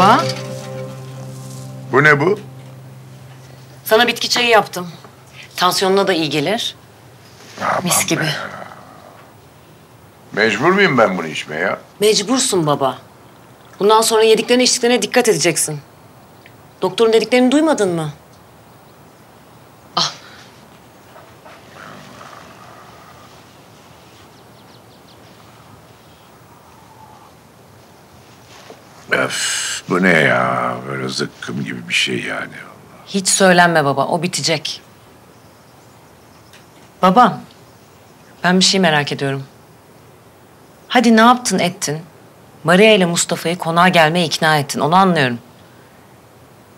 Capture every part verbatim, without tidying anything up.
Baba. Bu ne bu? Sana bitki çayı yaptım. Tansiyonuna da iyi gelir. Aman Mis gibi. Ya. Mecbur muyum ben bunu içmeye ya? Mecbursun baba. Bundan sonra yediklerine içtiklerine dikkat edeceksin. Doktorun dediklerini duymadın mı? Ah. Öf, bu ne ya? Böyle zıkkım gibi bir şey yani. Hiç söylenme baba, o bitecek. Baba, ben bir şey merak ediyorum. Hadi ne yaptın ettin? Maria ile Mustafa'yı konağa gelmeye ikna ettin, onu anlıyorum.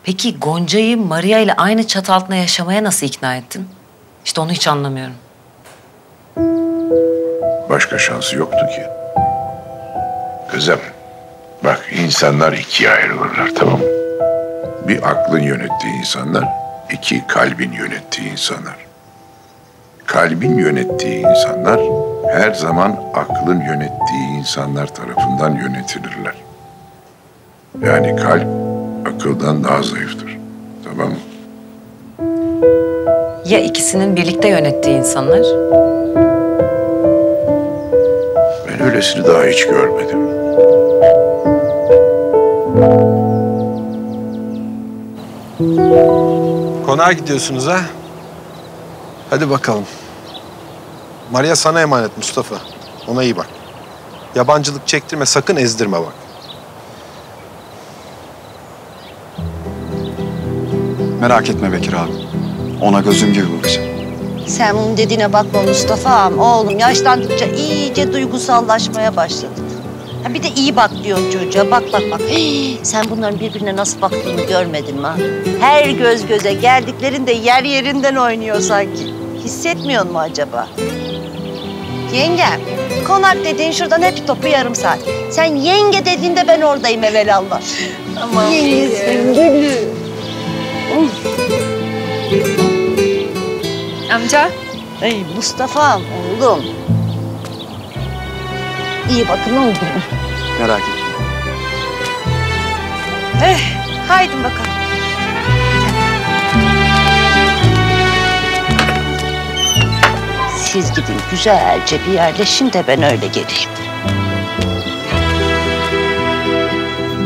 Peki Gonca'yı Maria ile aynı çatı altında yaşamaya nasıl ikna ettin? İşte onu hiç anlamıyorum. Başka şansı yoktu ki. Kızım, bak insanlar ikiye ayrılırlar, tamam mı? Bir aklın yönettiği insanlar, iki kalbin yönettiği insanlar. Kalbin yönettiği insanlar her zaman aklın yönettiği insanlar tarafından yönetilirler. Yani kalp akıldan daha zayıftır. Tamam mı? Ya ikisinin birlikte yönettiği insanlar? Ben öylesini daha hiç görmedim. Konağa gidiyorsunuz ha? Hadi bakalım. Maria sana emanet Mustafa. Ona iyi bak. Yabancılık çektirme, sakın ezdirme bak. Merak etme Bekir abi. Ona gözüm gibi bakacağım. Sen onun dediğine bakma Mustafa'm. Oğlum yaşlandıkça iyice duygusallaşmaya başladın. Ha bir de iyi bak diyorsun çocuğa. Bak bak bak. Hii, sen bunların birbirine nasıl baktığını görmedin mi ha? Her göz göze geldiklerinde yer yerinden oynuyor sanki. Hissetmiyor mu acaba? Yengem, konak dediğin şuradan hep topu yarım saat. Sen yenge dediğinde ben oradayım evvelallah. Aman yengem. Amca. Ey Mustafa'm oğlum. İyi bakın oğlum. Merak etme. Eh, haydi bakalım. Siz gidin güzelce bir yerleşin de ben öyle geleyim.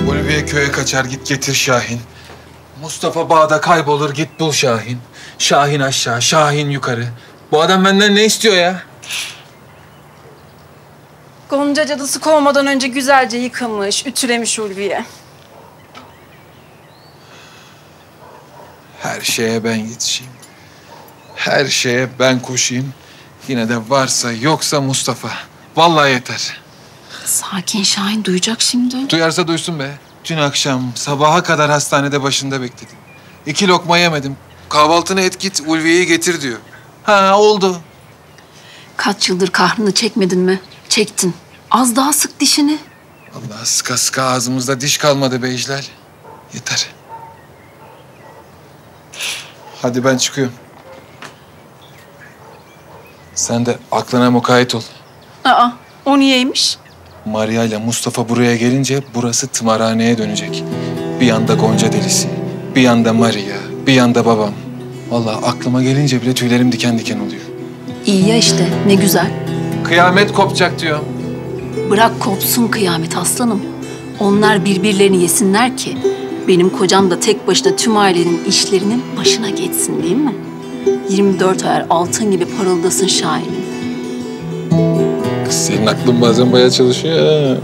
Ulviye köye kaçar git getir Şahin. Mustafa bağda kaybolur git bul Şahin. Şahin aşağı, Şahin yukarı. Bu adam benden ne istiyor ya? Gonca cadısı kovmadan önce güzelce yıkamış, ütülemiş Ulviye. Her şeye ben yetişeyim. Her şeye ben koşayım. Yine de varsa yoksa Mustafa. Vallahi yeter. Sakin Şahin, duyacak şimdi. Duyarsa duysun be. Dün akşam sabaha kadar hastanede başında bekledim. İki lokma yemedim. Kahvaltını et git, Ulviye'yi getir diyor. Ha oldu. Kaç yıldır kahrını çekmedin mi? Çektin. Az daha sık dişini. Allah sıka sıka ağzımızda diş kalmadı be İclal. Yeter. Hadi ben çıkıyorum. Sen de aklına mukayyet ol. Aa, o niyeymiş? Maria ile Mustafa buraya gelince burası tımarhaneye dönecek. Bir yanda Gonca delisi, bir yanda Maria, bir yanda babam. Vallahi aklıma gelince bile tüylerim diken diken oluyor. İyi ya işte, ne güzel. Kıyamet kopacak diyor. Bırak kopsun kıyamet aslanım. Onlar birbirlerini yesinler ki benim kocam da tek başına tüm ailenin işlerinin başına geçsin değil mi? yirmi dört ayar altın gibi parıldasın Şahin'in. Kız senin aklın bazen bayağı çalışıyor.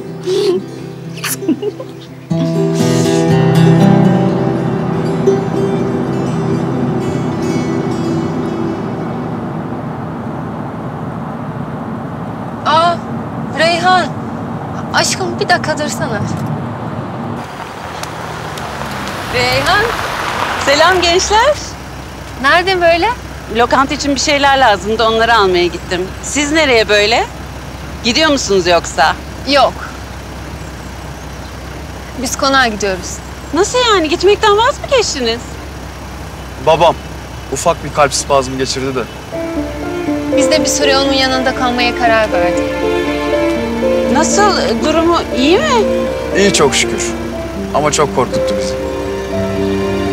Aa, Reyhan. Aşkım bir dakika dursana. Reyhan. Selam gençler. Nerede böyle? Lokanta için bir şeyler lazımdı, onları almaya gittim. Siz nereye böyle? Gidiyor musunuz yoksa? Yok. Biz konağa gidiyoruz. Nasıl yani? Gitmekten vaz mı geçtiniz? Babam ufak bir kalp spazmı geçirdi de. Biz de bir süre onun yanında kalmaya karar verdik. Nasıl? Durumu iyi mi? İyi çok şükür. Ama çok korkuttu bizi.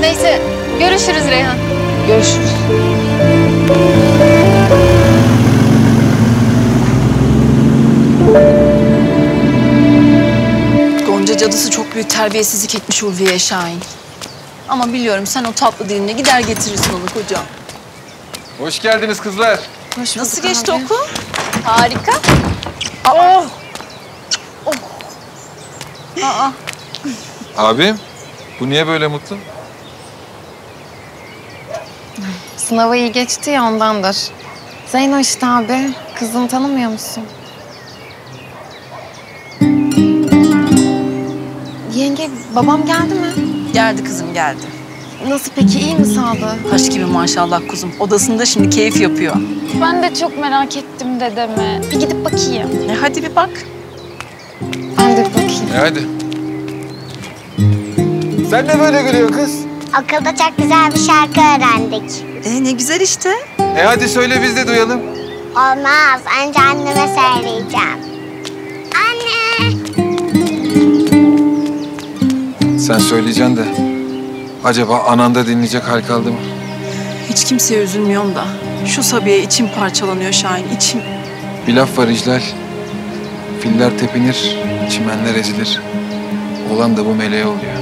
Neyse, görüşürüz Reyhan. Görüşürüz. Gonca cadısı çok büyük terbiyesizlik etmiş Ulviye Şahin. Ama biliyorum sen o tatlı diline gider getirirsin onu kocam. Hoş geldiniz kızlar. Hoş Nasıl geçti abi. okul? Harika. Aa. Oh. Aa. Abi, bu niye böyle mutlu? Sınava iyi geçti ya ondandır. Zeyno işte abi, kızını tanımıyor musun? Yenge, babam geldi mi? Geldi kızım, geldi. Nasıl peki, iyi mi sağlığı? Taş gibi maşallah kuzum. Odasında şimdi keyif yapıyor. Ben de çok merak ettim dedeme. Bir gidip bakayım. E hadi bir bak. Ben de bakayım. E hadi. Sen ne böyle gülüyorsun kız? Okulda çok güzel bir şarkı öğrendik. E ne güzel işte. E hadi söyle biz de duyalım. Olmaz. Önce anneme söyleyeceğim. Anne! Sen söyleyeceksin de acaba ananda dinleyecek hal kaldı mı? Hiç kimseye üzülmüyorum da şu Sabiye içim parçalanıyor Şahin, içim. Bir laf var İclal. Filler tepinir, çimenler ezilir. Olan da bu meleğe oluyor.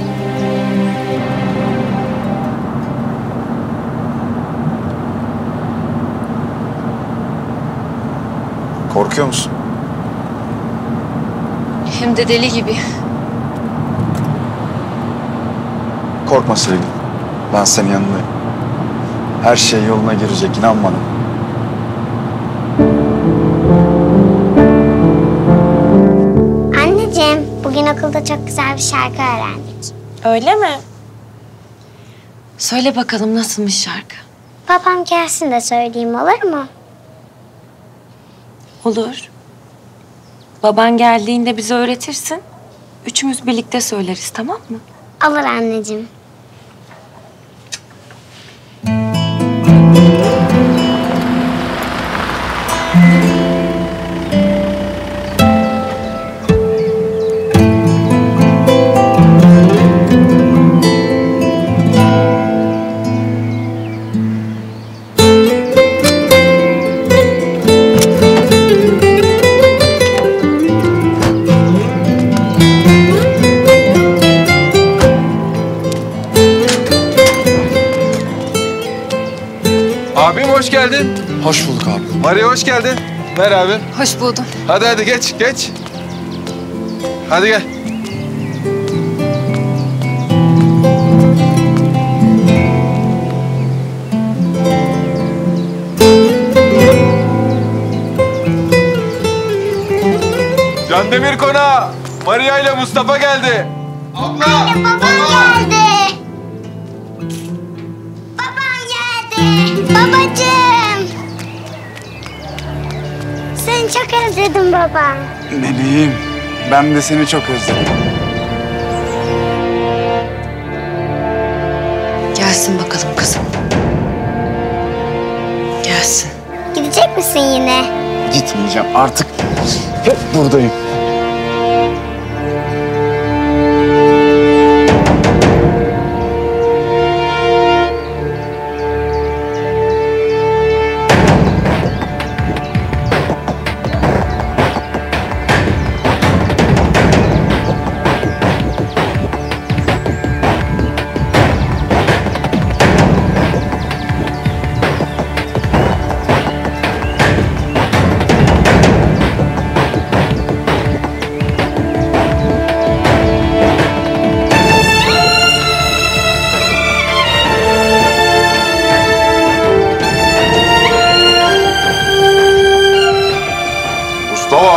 Korkuyor musun? Hem de deli gibi. Korkma sevgilim. Ben senin yanındayım. Her şey yoluna girecek. İnan bana. Anneciğim, bugün okulda çok güzel bir şarkı öğrendik. Öyle mi? Söyle bakalım nasılmış şarkı? Babam gelsin de söyleyeyim, olur mu? Olur. Baban geldiğinde bize öğretirsin. Üçümüz birlikte söyleriz, tamam mı? Olur anneciğim. Hoş geldin. Hoş bulduk abi. Maria hoş geldin. Ver abi. Hoş buldum. Hadi hadi geç geç. Hadi gel. Candemir Konağı. Maria ile Mustafa geldi. Abla. Anne babam baba. geldi. Babacığım. Seni çok özledim baba. Meleğim, ben de seni çok özledim. Gelsin bakalım kızım. Gelsin. Gidecek misin yine? Gitmeyeceğim artık. Hep buradayım.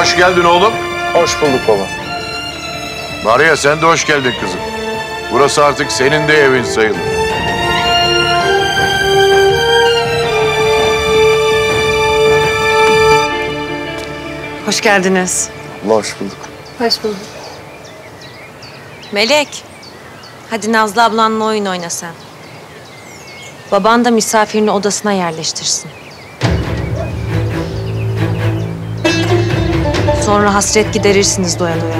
Hoş geldin oğlum. Hoş bulduk baba. Maria sen de hoş geldin kızım. Burası artık senin de evin sayılır. Hoş geldiniz. Hoş bulduk. Hoş bulduk. Melek, hadi Nazlı ablanla oyun oyna sen. Baban da misafirini odasına yerleştirsin. Sonra hasret giderirsiniz doya doya.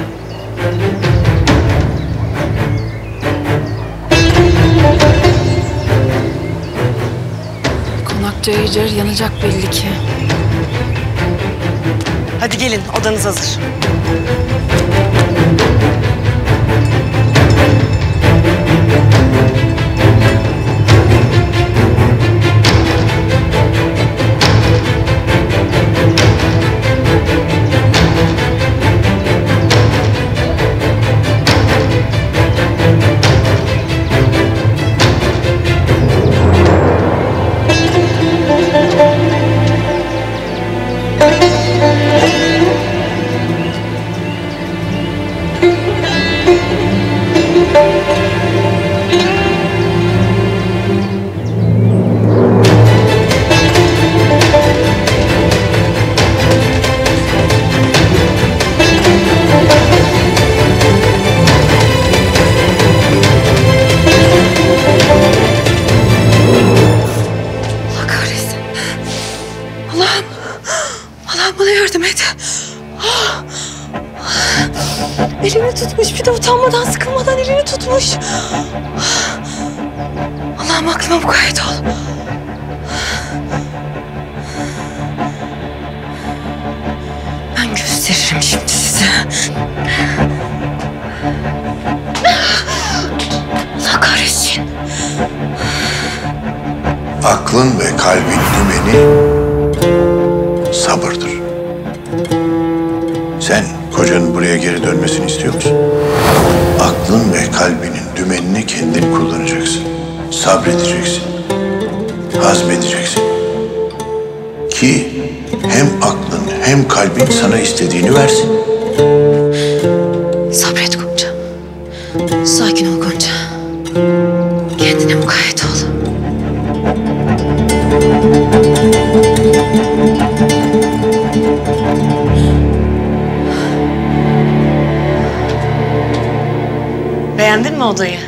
Konakçı iyice yanacak belli ki. Hadi gelin, odanız hazır. Elini tutmuş, bir de utanmadan, sıkılmadan elini tutmuş. Allah'ım aklıma mukayyet ol. Ben gösteririm şimdi size. Allah kahretsin. Aklın ve kalbin dümeni sabırdır. Sen kocanın buraya geri dönmesini istiyor musun? Aklın ve kalbinin dümenini kendin kullanacaksın. Sabredeceksin. Hazmedeceksin. Ki hem aklın hem kalbin sana istediğini versin. Sabret Gonca. Sakin ol Gonca. Kendine mukayyet ol. Beğendin mi odayı?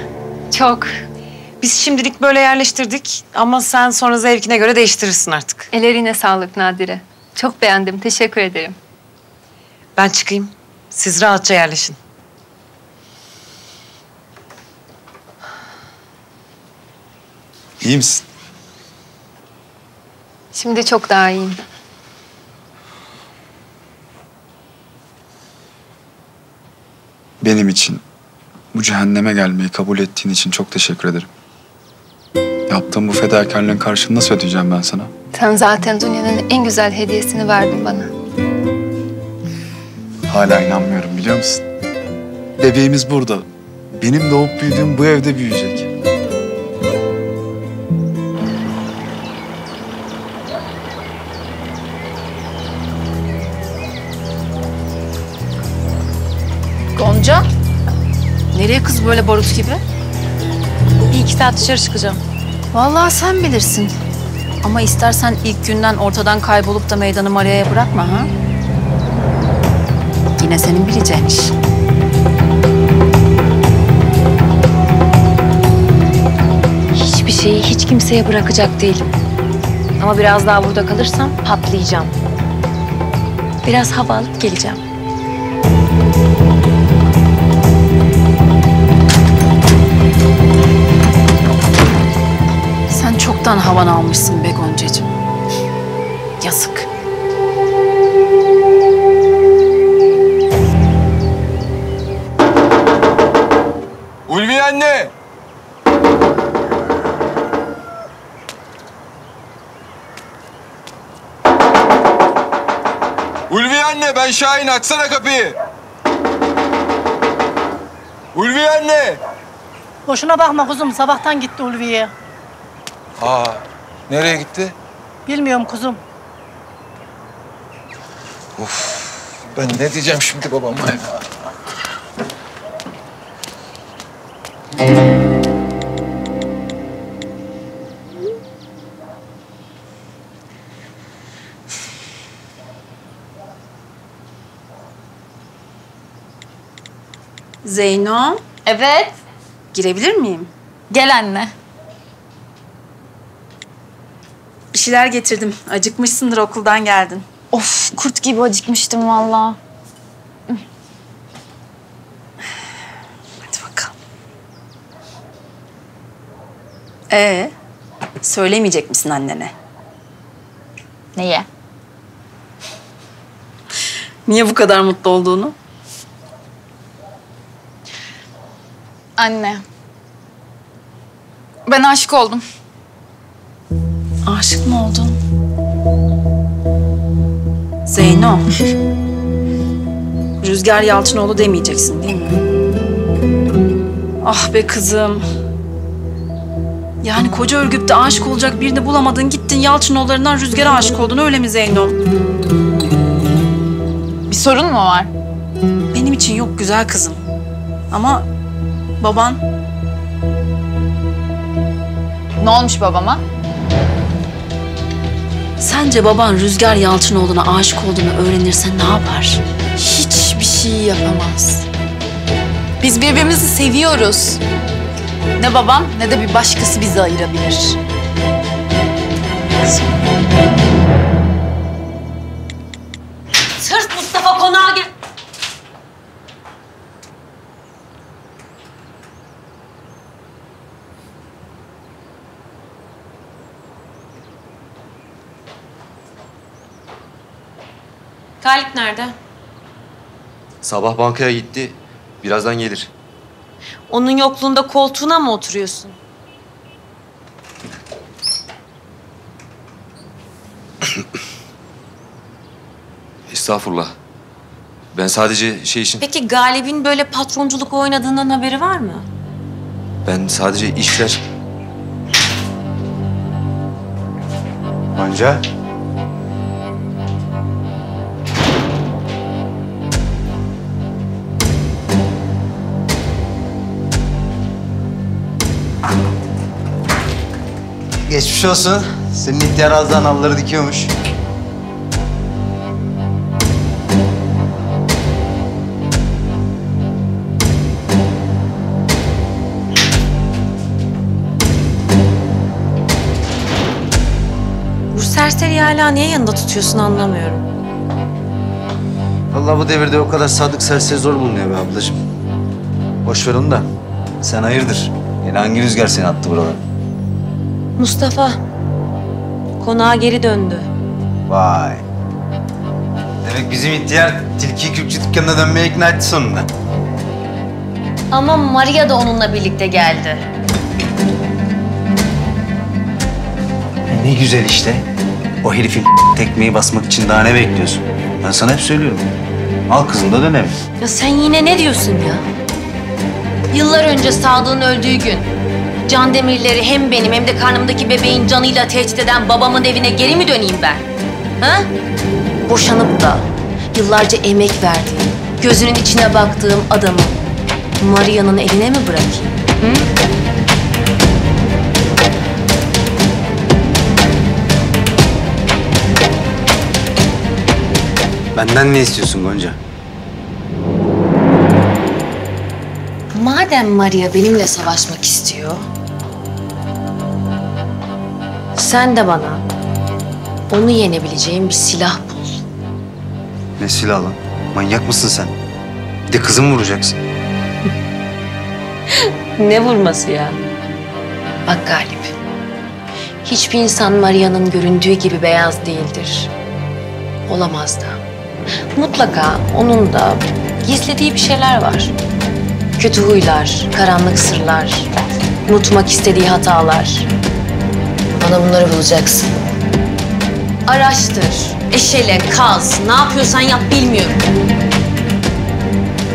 Çok. Biz şimdilik böyle yerleştirdik ama sen sonra zevkine göre değiştirirsin artık. Ellerine sağlık Nadire. Çok beğendim, teşekkür ederim. Ben çıkayım, siz rahatça yerleşin. İyi misin? Şimdi çok daha iyiyim. Benim için... Bu cehenneme gelmeyi kabul ettiğin için çok teşekkür ederim. Yaptığım bu fedakarlığın karşılığını nasıl ödeyeceğim ben sana? Sen zaten dünyanın en güzel hediyesini verdin bana. Hala inanmıyorum biliyor musun? Bebeğimiz burada. Benim doğup büyüdüğüm bu evde büyüyecek. Gonca? Nereye kız böyle barut gibi? Bir iki saat dışarı çıkacağım. Vallahi sen bilirsin. Ama istersen ilk günden ortadan kaybolup da meydanı Maria'ya bırakma ha. Yine senin bileceğin iş. Hiçbir şeyi hiç kimseye bırakacak değilim. Ama biraz daha burada kalırsam patlayacağım. Biraz hava alıp geleceğim. Sen çoktan havan almışsın be Goncacığım. Yazık. Ulvi anne! Ulvi anne, ben Şahin. Açsana kapıyı. Ulvi anne! Boşuna bakma kuzum. Sabahtan gitti Ulvi'ye. Aa, nereye gitti? Bilmiyorum kuzum. Of, ben ne diyeceğim şimdi babama ya? Zeyno? Evet. Girebilir miyim? Gel anne. Bir şeyler getirdim. Acıkmışsındır, okuldan geldin. Of, kurt gibi acıkmıştım vallahi. Hadi bakalım. Ee, söylemeyecek misin annene? Neye? Niye bu kadar mutlu olduğunu? Anne. Ben aşık oldum. Aşık mı oldun? Zeyno. Rüzgar Yalçınoğlu demeyeceksin değil mi? Ah be kızım. Yani koca Ürgüp'te aşık olacak birini bulamadın, gittin Yalçınoğullarından Rüzgar'a aşık oldun, öyle mi Zeyno? Bir sorun mu var? Benim için yok güzel kızım. Ama baban... Ne olmuş babama? Sence baban Rüzgar Yalçınoğlu'na aşık olduğunu öğrenirse ne yapar? Hiçbir şey yapamaz. Biz birbirimizi seviyoruz. Ne babam ne de bir başkası bizi ayırabilir. Sırt Mustafa konağa gel. Galip nerede? Sabah bankaya gitti. Birazdan gelir. Onun yokluğunda koltuğuna mı oturuyorsun? Estağfurullah. Ben sadece şey için... Peki Galip'in böyle patronculuk oynadığından haberi var mı? Ben sadece işler... Anca... Geçmiş olsun. Senin ihtiyar ağızdan alları dikiyormuş. Bu serseriyi hala niye yanında tutuyorsun anlamıyorum. Vallahi bu devirde o kadar sadık serseri zor bulunuyor be ablacığım. Boş ver onu da. Sen hayırdır? Yani hangi rüzgar seni attı buralara? Mustafa, konağa geri döndü. Vay. Demek bizim ihtiyar tilkiyi kürkçü dükkanına dönmeye ikna etti sonunda. Ama Maria da onunla birlikte geldi. E ne güzel işte. O herifin tekmeyi basmak için daha ne bekliyorsun? Ben sana hep söylüyorum. Al kızım da dönelim. Ya sen yine ne diyorsun ya? Yıllar önce Sadık'ın öldüğü gün... Candemirleri hem benim hem de karnımdaki bebeğin canıyla tehdit eden babamın evine geri mi döneyim ben? Ha? Boşanıp da yıllarca emek verdiğim, gözünün içine baktığım adamı Maria'nın eline mi bırakayım? Hı? Benden ne istiyorsun Gonca? Madem Maria benimle savaşmak istiyor... Sen de bana onu yenebileceğim bir silah bul. Ne silahı lan? Manyak mısın sen? Bir de kızımı vuracaksın. Ne vurması ya? Bak Galip, hiçbir insan Maria'nın göründüğü gibi beyaz değildir. Olamaz da. Mutlaka onun da gizlediği bir şeyler var. Kötü huylar, karanlık sırlar, unutmak istediği hatalar. Bana bunları bulacaksın. Araştır, eşele, kaz. Ne yapıyorsan yap bilmiyorum.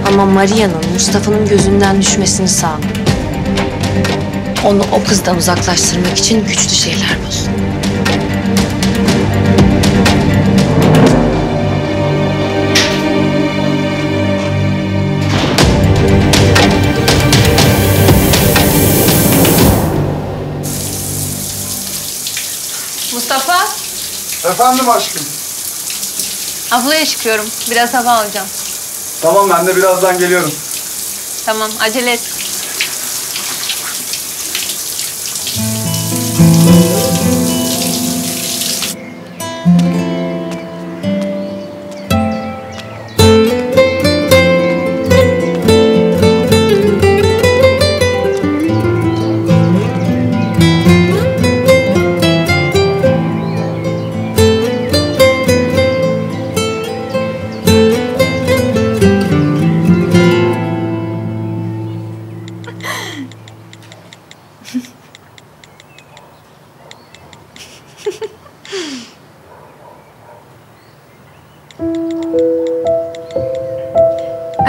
Ama Maria'nın Mustafa'nın gözünden düşmesini sağla. Onu o kızdan uzaklaştırmak için güçlü şeyler bul. Mustafa. Efendim aşkım. Ablaya çıkıyorum. Biraz hava alacağım. Tamam, ben de birazdan geliyorum. Tamam, acele et.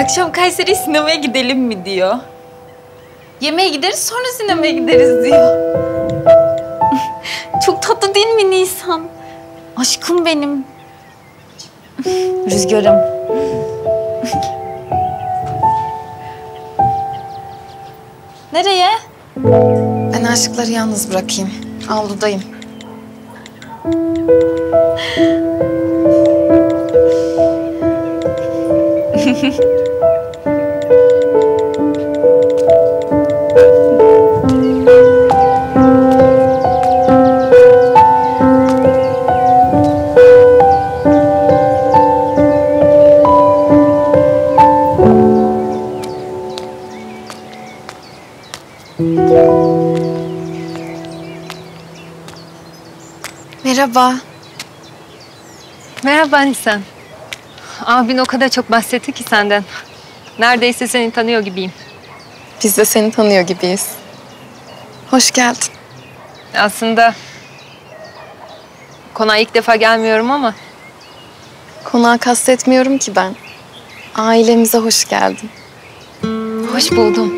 akşam Kayseri'ye sinemaya gidelim mi diyor. Yemeğe gideriz sonra sinemaya gideriz diyor. Çok tatlı değil mi Nisan? Aşkım benim. Rüzgarım. Nereye? Ben aşıkları yalnız bırakayım. Avludayım. Merhaba. Merhaba Nisan. Abin o kadar çok bahsetti ki senden. Neredeyse seni tanıyor gibiyim. Biz de seni tanıyor gibiyiz. Hoş geldin. Aslında konağa ilk defa gelmiyorum ama. Konağa kastetmiyorum ki ben. Ailemize hoş geldin. Hoş buldum.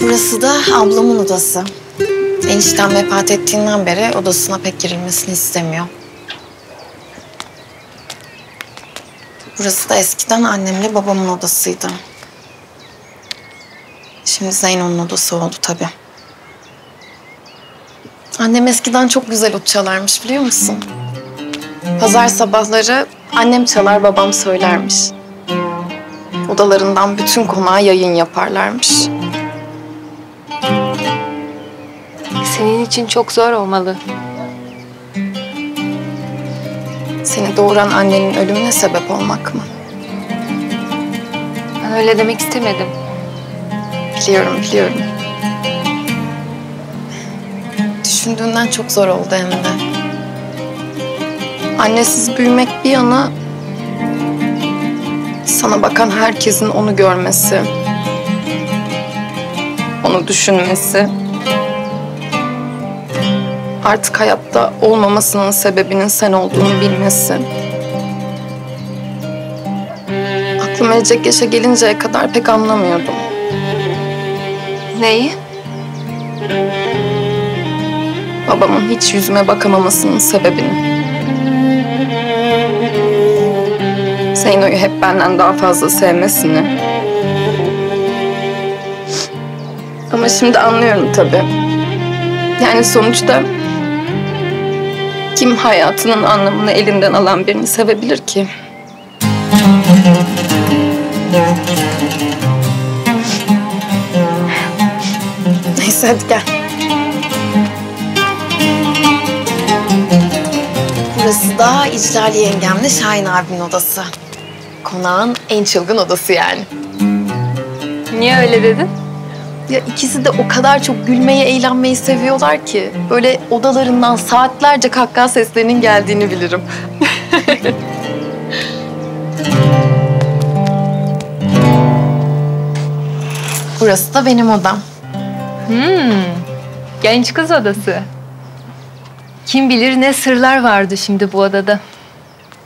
Burası da ablamın odası. Eniştem vefat ettiğinden beri odasına pek girilmesini istemiyor. Burası da eskiden annemle babamın odasıydı. Şimdi Zeyno'nun odası oldu tabii. Annem eskiden çok güzel ut çalarmış biliyor musun? Pazar sabahları annem çalar babam söylermiş. Odalarından bütün konağa yayın yaparlarmış. Senin için çok zor olmalı. Seni doğuran annenin ölümüne sebep olmak mı? Ben öyle demek istemedim. Biliyorum, biliyorum. Düşündüğünden çok zor oldu hem de. Annesiz büyümek bir yana, sana bakan herkesin onu görmesi, onu düşünmesi, artık hayatta olmamasının sebebinin sen olduğunu bilmesi. Aklım erecek yaşa gelinceye kadar pek anlamıyordum. Neyi? Babamın hiç yüzüme bakamamasının sebebini. Zeyno'yu hep benden daha fazla sevmesini. Ama şimdi anlıyorum tabii. Yani sonuçta kim hayatının anlamını elinden alan birini sevebilir ki? Neyse hadi gel. Burası da İclal yengemle Şahin abinin odası. Konağın en çılgın odası yani. Niye öyle dedin? Ya ikisi de o kadar çok gülmeyi, eğlenmeyi seviyorlar ki. Böyle odalarından saatlerce kahkaha seslerinin geldiğini bilirim. Burası da benim odam. Hmm, genç kız odası. Kim bilir ne sırlar vardı şimdi bu odada.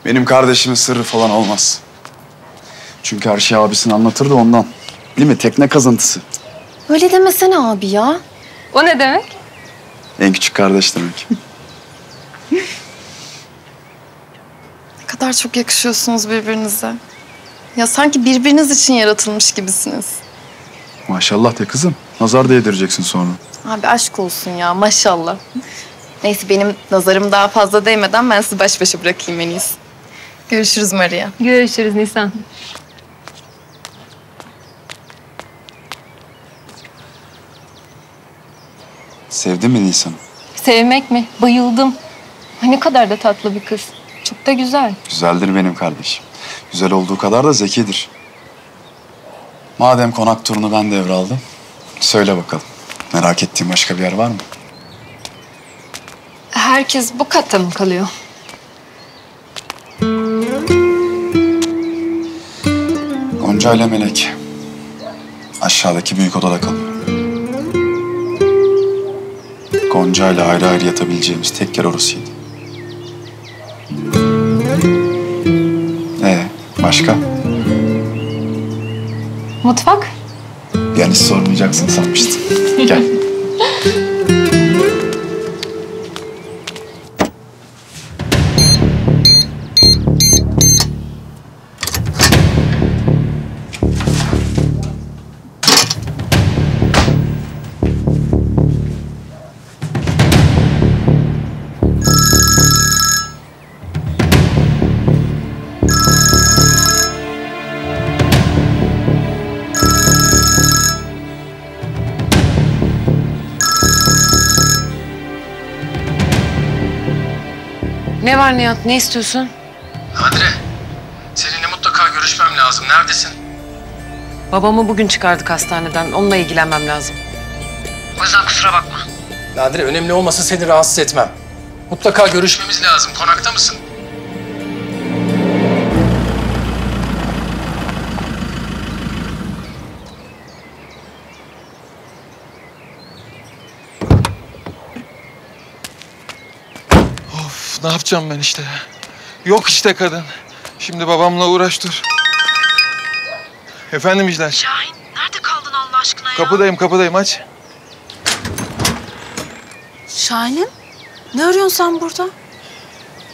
Benim kardeşimin sırrı falan olmaz. Çünkü her şeyi abisini anlatırdı ondan. Değil mi? Tekne kazıntısı. Öyle demesene abi ya. O ne demek? En küçük kardeş demek. Ne kadar çok yakışıyorsunuz birbirinize. Ya sanki birbiriniz için yaratılmış gibisiniz. Maşallah de kızım. Nazar değdireceksin sonra. Abi aşk olsun ya maşallah. Neyse benim nazarım daha fazla değmeden ben sizi baş başa bırakayım en iyisi. Görüşürüz Maria. Görüşürüz Nisan. Sevdin mi Nisan'ı? Sevmek mi? Bayıldım. Ay ne kadar da tatlı bir kız. Çok da güzel. Güzeldir benim kardeşim. Güzel olduğu kadar da zekidir. Madem konak turunu ben devraldım, söyle bakalım. Merak ettiğin başka bir yer var mı? Herkes bu katta mı kalıyor? Gonca ile Melek aşağıdaki büyük odada kalıyor. Gonca'yla ayrı ayrı yatabileceğimiz tek yer orasıydı. Ben hiç sormayacaksın sanmıştım. Gel. Ne var Nihat, ne istiyorsun? Kadri, seninle mutlaka görüşmem lazım. Neredesin? Babamı bugün çıkardık hastaneden. Onunla ilgilenmem lazım. O yüzden kusura bakma. Kadri, önemli olmasa seni rahatsız etmem. Mutlaka görüşmemiz lazım. Konakta mısın? Ne yapacağım ben işte? Yok işte kadın. Şimdi babamla uğraş dur. Efendim İcler. Şahin, nerede kaldın Allah aşkına ya? Kapıdayım, kapıdayım. Aç. Şahin'im, ne arıyorsun sen burada?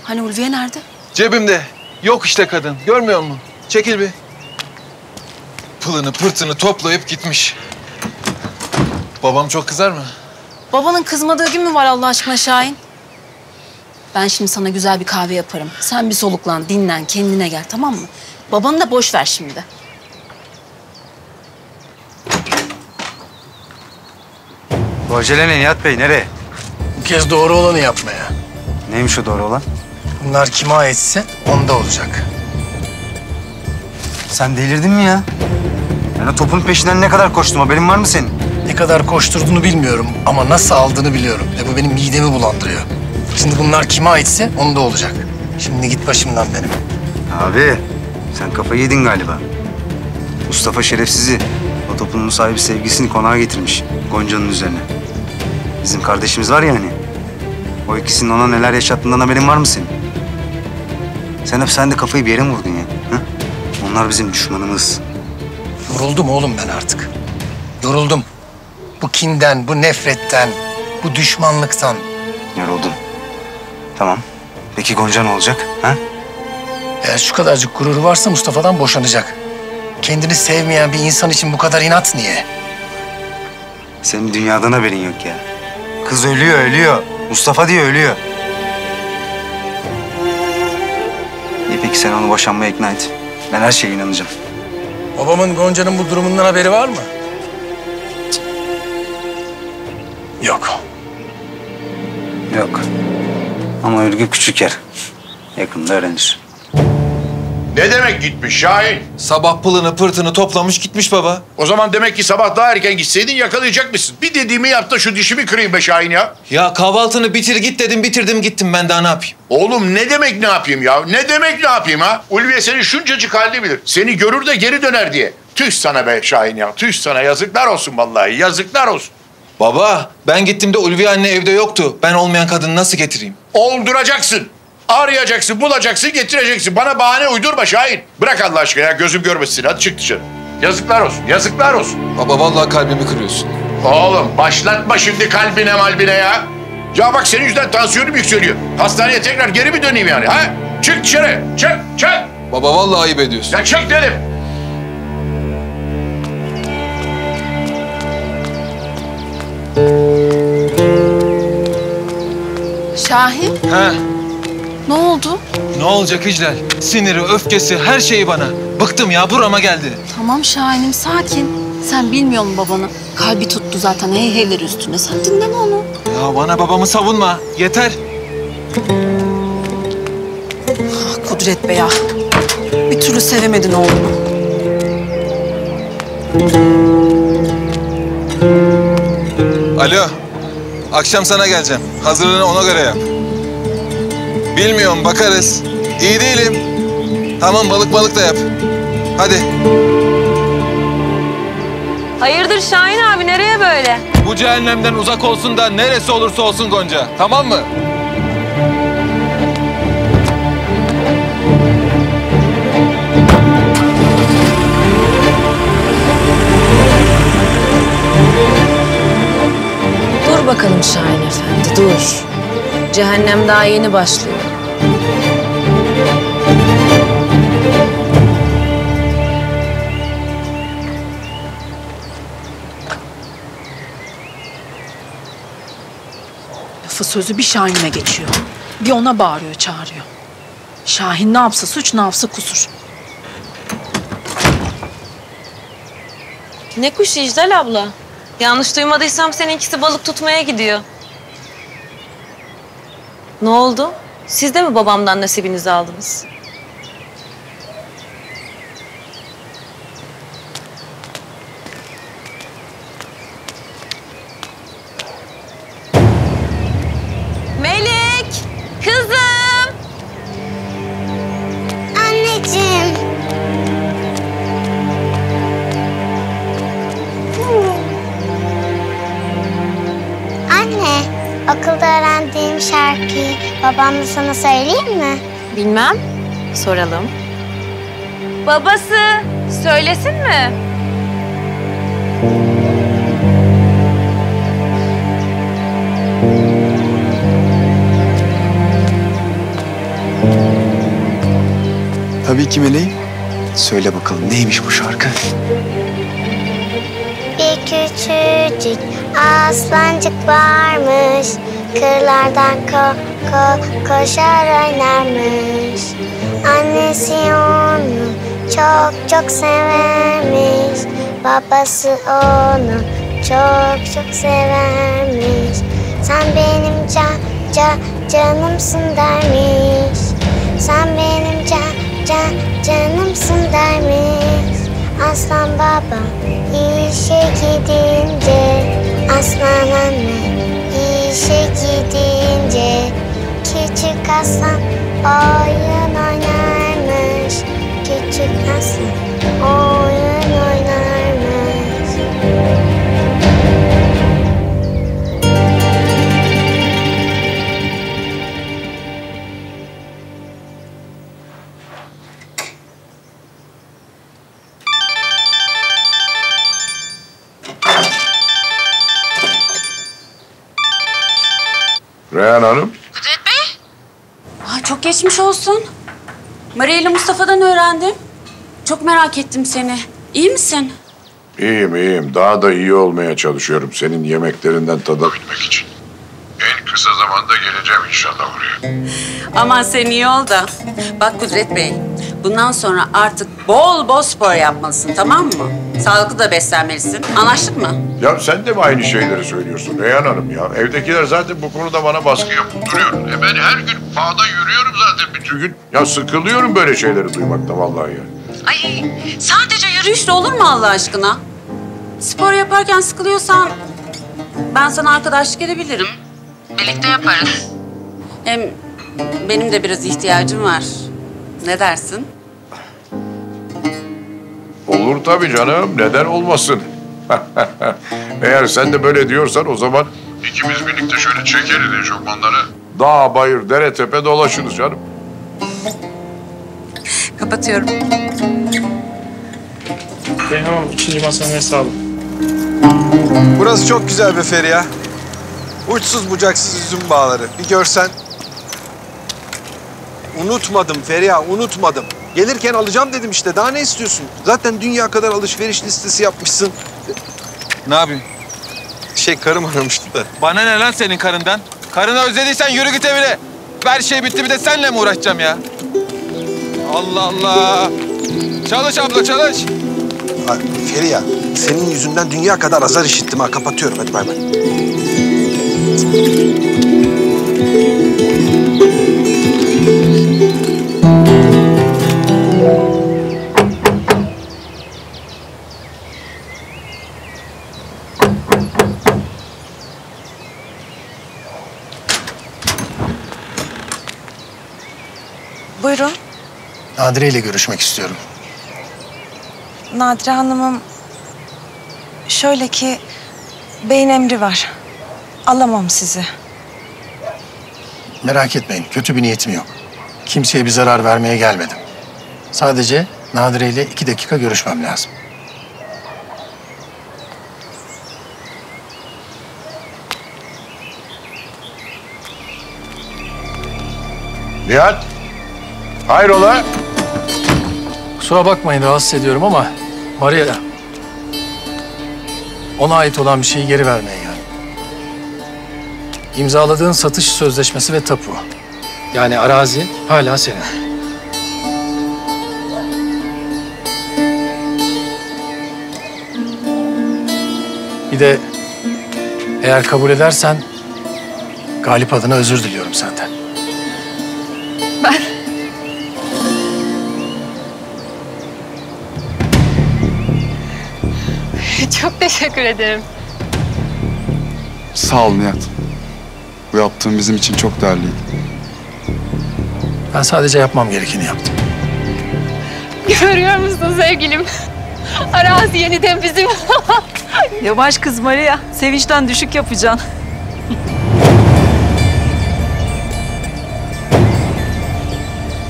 Hani Ulviye nerede? Cebimde. Yok işte kadın. Görmüyor musun? Çekil bir. Pılını pırtını toplayıp gitmiş. Babam çok kızar mı? Babanın kızmadığı gün mü var Allah aşkına Şahin? Ben şimdi sana güzel bir kahve yaparım. Sen bir soluklan, dinlen, kendine gel, tamam mı? Babanı da boş ver şimdi. Bu acele ne Nihat Bey, nereye? Bu kez doğru olanı yapmaya. Neymiş o doğru olan? Bunlar kime aitse onda olacak. Sen delirdin mi ya? Ben o topun peşinden ne kadar koştum, haberin var mı senin? Ne kadar koşturduğunu bilmiyorum ama nasıl aldığını biliyorum. Ve bu benim midemi bulandırıyor. Şimdi bunlar kime aitse onda olacak. Şimdi git başımdan benim. Abi sen kafayı yedin galiba. Mustafa şerefsizi, o topunun sahibi sevgisini konağa getirmiş Gonca'nın üzerine. Bizim kardeşimiz var ya hani. O ikisinin ona neler yaşattığından haberin var mı senin? Sen hep sen de kafayı bir yere mi vurdun ya? Ha? Onlar bizim düşmanımız. Vuruldum oğlum ben artık. Yoruldum. Bu kinden, bu nefretten, bu düşmanlıktan. Yoruldum. Tamam. Peki Gonca ne olacak? Ha? Eğer şu kadarcık gururu varsa Mustafa'dan boşanacak. Kendini sevmeyen bir insan için bu kadar inat niye? Senin dünyadan haberin yok ya. Kız ölüyor, ölüyor. Mustafa diye ölüyor. İyi peki sen onu boşanmaya ikna et. Ben her şeye inanacağım. Babamın Gonca'nın bu durumundan haberi var mı? Cık. Yok. Yok. Ama örgü küçük yer. Yakında öğrenir. Ne demek gitmiş Şahin? Sabah pılını pırtını toplamış gitmiş baba. O zaman demek ki sabah daha erken gitseydin yakalayacakmışsın. Bir dediğimi yap da şu dişimi kırayım be Şahin ya. Ya kahvaltını bitir git dedim, bitirdim gittim, ben daha ne yapayım? Oğlum ne demek ne yapayım ya? Ne demek ne yapayım ha? Ulviye senin şuncacık halini bilir. Seni görür de geri döner diye. Tüh sana be Şahin ya. Tüh sana, yazıklar olsun vallahi, yazıklar olsun. Baba, ben gittiğimde Ulviye anne evde yoktu. Ben olmayan kadını nasıl getireyim? Olduracaksın. Arayacaksın, bulacaksın, getireceksin. Bana bahane uydurma Şahin. Bırak Allah aşkına ya, gözüm görmesin. Hadi çık dışarı. Yazıklar olsun, yazıklar olsun. Baba, vallahi kalbimi kırıyorsun. Oğlum, başlatma şimdi kalbine malbine ya. Ya bak, senin yüzünden tansiyonum yükseliyor. Hastaneye tekrar geri mi döneyim yani, ha? Çık dışarı, çık, çık. Baba, vallahi ayıp ediyorsun. Ya çık dedim. Şahin? He. Ne oldu? Ne olacak İclal? Siniri, öfkesi, her şeyi bana. Bıktım ya, burama geldi. Tamam Şahin'im, sakin. Sen bilmiyor musun babanı? Kalbi tuttu zaten, hey heyler üstüne. Sen dinleme onu. Ya bana babamı savunma, yeter. Ah, Kudret be ya. Bir türlü sevemedin oğlunu. Alo, akşam sana geleceğim. Hazırlığını ona göre yap. Bilmiyorum, bakarız. İyi değilim. Tamam, balık balık da yap. Hadi. Hayırdır Şahin abi, nereye böyle? Bu cehennemden uzak olsun da neresi olursa olsun Gonca, tamam mı? bakalım Şahin Efendi, dur. Cehennem daha yeni başlıyor. Lafı sözü bir Şahin'e geçiyor. Bir ona bağırıyor, çağırıyor. Şahin ne yapsa suç, ne yapsa kusur. Ne kuşu İcdal abla? Yanlış duymadıysam seninkisi balık tutmaya gidiyor. Ne oldu? Siz de mi babamdan nasibinizi aldınız? Melek! Kızım! Anneciğim! Anne, okulda öğrendiğim şarkıyı babamla sana söyleyeyim mi? Bilmem. Soralım. Babası söylesin mi? Tabii ki Meleğim. Söyle bakalım neymiş bu şarkı? Bir küçücük aslancık varmış, kırlardan ko ko koşar oynarmış. Annesi onu çok çok severmiş, babası onu çok çok severmiş. Sen benim can can canımsın dermiş, sen benim can can canımsın dermiş. Aslan baba işe gidince, aslan anne işe gidince, küçük aslan oyun oynarmış, küçük aslan oyun oynarmış. Reyhan Hanım. Kudret Bey. Aa, çok geçmiş olsun. Maria ile Mustafa'dan öğrendim. Çok merak ettim seni. İyi misin? İyiyim, iyiyim. Daha da iyi olmaya çalışıyorum senin yemeklerinden tadabilmek için. En kısa zamanda geleceğim inşallah oraya. Aman sen iyi ol da. Bak Kudret Bey, bundan sonra artık bol bol spor yapmalısın, tamam mı? Sağlıklı da beslenmelisin. Anlaştık mı? Ya sen de mi aynı şeyleri söylüyorsun Reyhan Hanım ya? Evdekiler zaten bu konuda bana baskı yapıp duruyor. E ben her gün bağda yürüyorum zaten bütün gün. Ya sıkılıyorum böyle şeyleri duymakta vallahi ya. Ay sadece yürüyüşle olur mu Allah aşkına? Spor yaparken sıkılıyorsan ben sana arkadaşlık edebilirim. Birlikte yaparız. Hem benim de biraz ihtiyacım var. Ne dersin? Olur tabii canım. Neden olmasın? Eğer sen de böyle diyorsan o zaman ikimiz birlikte şöyle çekeriz eşofmanları. Dağ, bayır, dere, tepe dolaşırız canım. Kapatıyorum. Benim ikinci masanın hesabı. Burası çok güzel be Feriha. Uçsuz bucaksız üzüm bağları. Bir görsen. Unutmadım Feriha, unutmadım. Gelirken alacağım dedim işte. Daha ne istiyorsun? Zaten dünya kadar alışveriş listesi yapmışsın. Ne yapayım? Şey, karım aramıştı da. Bana ne lan senin karından? Karını özlediysen yürü git evine. Her şey bitti, bir de seninle mi uğraşacağım ya? Allah Allah. Çalış abla, çalış. Abi, Feriha, senin yüzünden dünya kadar azar işittim ha. Kapatıyorum, hadi bay bay. Buyurun. Nadire ile görüşmek istiyorum. Nadire Hanım'ım, şöyle ki beyin emri var. Alamam sizi. Merak etmeyin, kötü bir niyetim yok. Kimseye bir zarar vermeye gelmedim. Sadece Nadire ile iki dakika görüşmem lazım. Nihat, hayrola? Kusura bakmayın, rahatsız ediyorum ama Maria, ona ait olan bir şeyi geri vermeye geldim. İmzaladığın satış sözleşmesi ve tapu. Yani arazi hala senin. Bir de eğer kabul edersen Galip adına özür diliyorum senden. Ben... Çok teşekkür ederim. Sağ ol Nihat. Bu yaptığın bizim için çok değerliydi. Ben sadece yapmam gerekeni yaptım. Görüyor musun sevgilim? Arazi yeniden bizim. Yavaş kız Maria. Sevinçten düşük yapacaksın.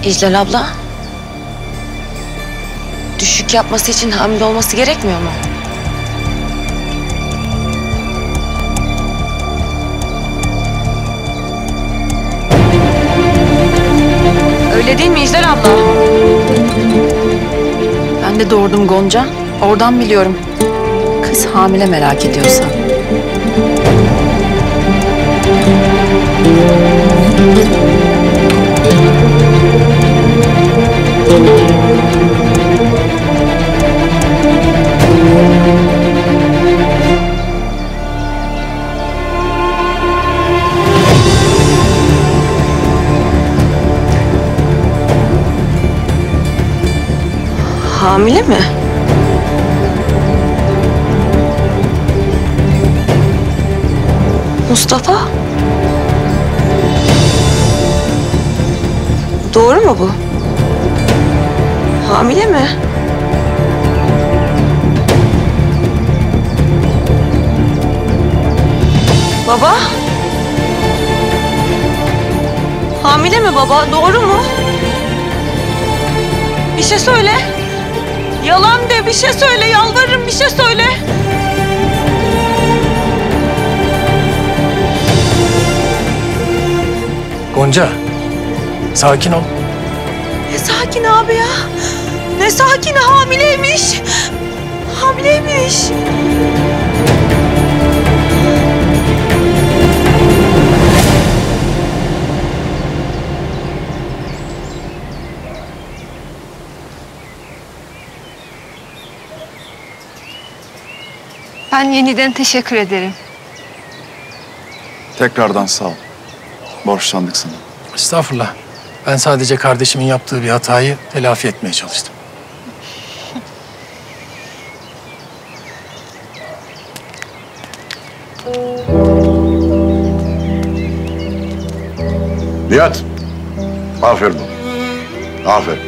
İclal abla. Düşük yapması için hamile olması gerekmiyor mu? Öyle değil mi İclal abla? Ben de doğurdum Gonca. Oradan biliyorum. Kız hamile merak ediyorsan. Hamile mi? Mustafa? Doğru mu bu? Hamile mi? Baba? Hamile mi baba? Doğru mu? Bir şey söyle. Yalan de, bir şey söyle. Yalvarırım, bir şey söyle. Gonca, sakin ol. Ne sakin abi ya? Ne sakin, hamileymiş. Hamileymiş. Ben yeniden teşekkür ederim. Tekrardan sağ ol. Borçlandık sana. Estağfurullah. Ben sadece kardeşimin yaptığı bir hatayı telafi etmeye çalıştım. Nihat, aferin. Aferin.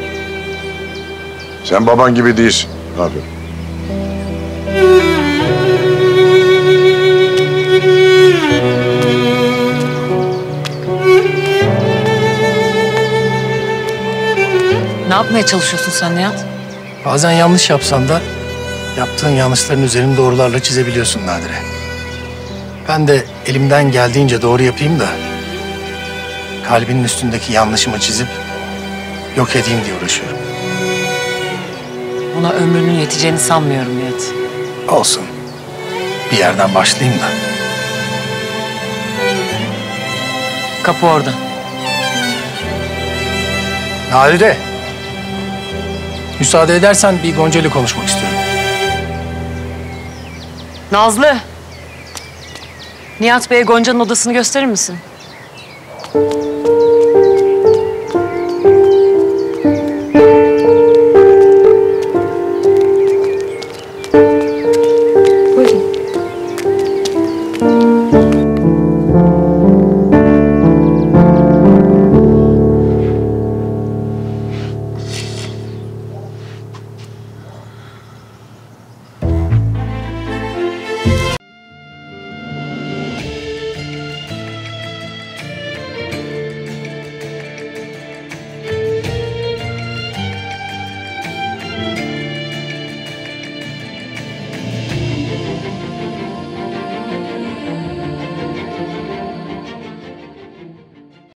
Sen baban gibi değilsin. Aferin. Ne yapmaya çalışıyorsun sen Nihat? Bazen yanlış yapsan da yaptığın yanlışların üzerini doğrularla çizebiliyorsun Nadire. Ben de elimden geldiğince doğru yapayım da kalbinin üstündeki yanlışımı çizip yok edeyim diye uğraşıyorum. Buna ömrünün yeteceğini sanmıyorum Nihat. Olsun. Bir yerden başlayayım da. Kapı orada. Nadire. Müsaade edersen bir Gonca ile konuşmak istiyorum. Nazlı. Nihat Bey'e Gonca'nın odasını gösterir misin?